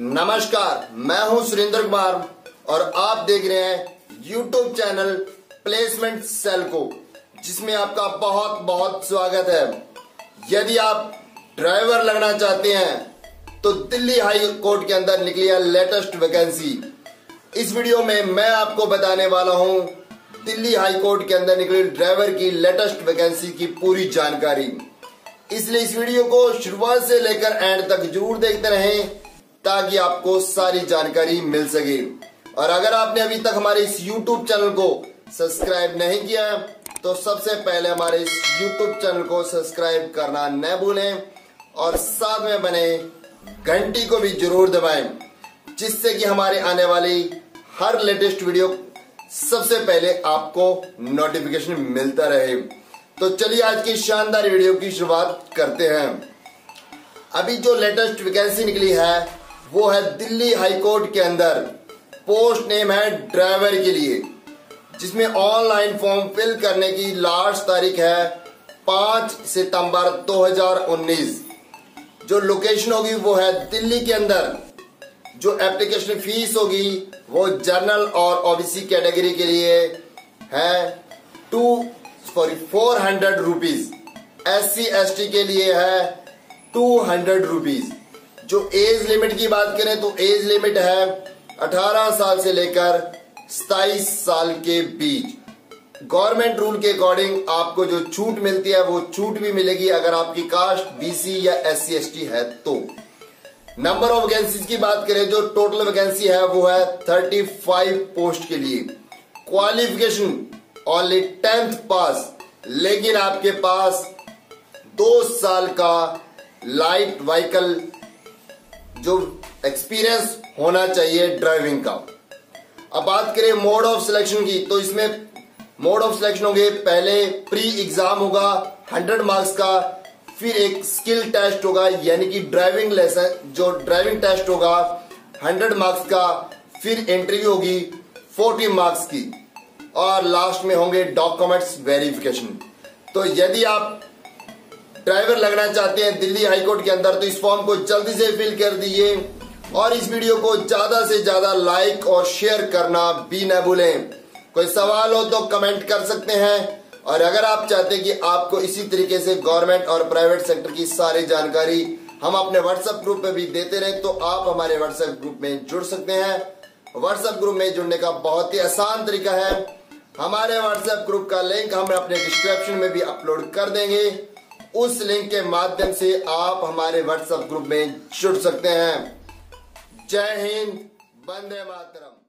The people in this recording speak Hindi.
नमस्कार, मैं हूं सुरेंद्र कुमार और आप देख रहे हैं YouTube चैनल प्लेसमेंट सेल को, जिसमें आपका बहुत बहुत स्वागत है। यदि आप ड्राइवर लगना चाहते हैं तो दिल्ली हाई कोर्ट के अंदर निकली है लेटेस्ट वैकेंसी। इस वीडियो में मैं आपको बताने वाला हूं दिल्ली हाई कोर्ट के अंदर निकली ड्राइवर की लेटेस्ट वैकेंसी की पूरी जानकारी, इसलिए इस वीडियो को शुरुआत से लेकर एंड तक जरूर देखते रहें ताकि आपको सारी जानकारी मिल सके। और अगर आपने अभी तक हमारे इस YouTube चैनल को सब्सक्राइब नहीं किया है तो सबसे पहले हमारे इस YouTube चैनल को सब्सक्राइब करना न भूलें और साथ में बने घंटी को भी जरूर दबाएं, जिससे कि हमारे आने वाली हर लेटेस्ट वीडियो सबसे पहले आपको नोटिफिकेशन मिलता रहे। तो चलिए आज की शानदार वीडियो की शुरुआत करते हैं। अभी जो लेटेस्ट वैकेंसी निकली है वो है दिल्ली हाई कोर्ट के अंदर, पोस्ट नेम है ड्राइवर के लिए, जिसमें ऑनलाइन फॉर्म फिल करने की लास्ट तारीख है 5 सितंबर 2019। जो लोकेशन होगी वो है दिल्ली के अंदर। जो एप्लीकेशन फीस होगी वो जनरल और ओबीसी कैटेगरी के लिए है 400 रुपीज, SC/ST के लिए है 200 रुपीज। जो एज लिमिट की बात करें तो एज लिमिट है 18 साल से लेकर 27 साल के बीच। गवर्नमेंट रूल के अकॉर्डिंग आपको जो छूट मिलती है वो छूट भी मिलेगी अगर आपकी कास्ट BC या SC/ST है तो। नंबर ऑफ वैकेंसीज की बात करें, जो टोटल वैकेंसी है वो है 35 पोस्ट के लिए। क्वालिफिकेशन ओनली 10th पास, लेकिन आपके पास 2 साल का लाइट व्हीकल जो एक्सपीरियंस होना चाहिए ड्राइविंग का। अब बात करें मोड ऑफ सिलेक्शन की, तो इसमें मोड ऑफ सिलेक्शन होंगे, पहले प्री एग्जाम होगा 100 मार्क्स का, फिर एक स्किल टेस्ट होगा यानी कि ड्राइविंग लेसन जो ड्राइविंग टेस्ट होगा 100 मार्क्स का, फिर इंटरव्यू होगी 40 मार्क्स की और लास्ट में होंगे डॉक्यूमेंट्स वेरिफिकेशन। तो यदि आप ड्राइवर लगना चाहते हैं दिल्ली हाई कोर्ट के अंदर तो इस फॉर्म को जल्दी से फिल कर दीजिए और इस वीडियो को ज्यादा से ज्यादा लाइक और शेयर करना भी न भूलें। कोई सवाल हो तो कमेंट कर सकते हैं। और अगर आप चाहते हैं कि आपको इसी तरीके से गवर्नमेंट और प्राइवेट सेक्टर की सारी जानकारी हम अपने व्हाट्सएप ग्रुप में भी देते रहे तो आप हमारे व्हाट्सएप ग्रुप में जुड़ सकते हैं। व्हाट्सएप ग्रुप में जुड़ने का बहुत ही आसान तरीका है, हमारे व्हाट्सएप ग्रुप का लिंक हम अपने डिस्क्रिप्शन में भी अपलोड कर देंगे। उस लिंक के माध्यम से आप हमारे व्हाट्सएप ग्रुप में जुड़ सकते हैं। जय हिंद, वंदे मातरम।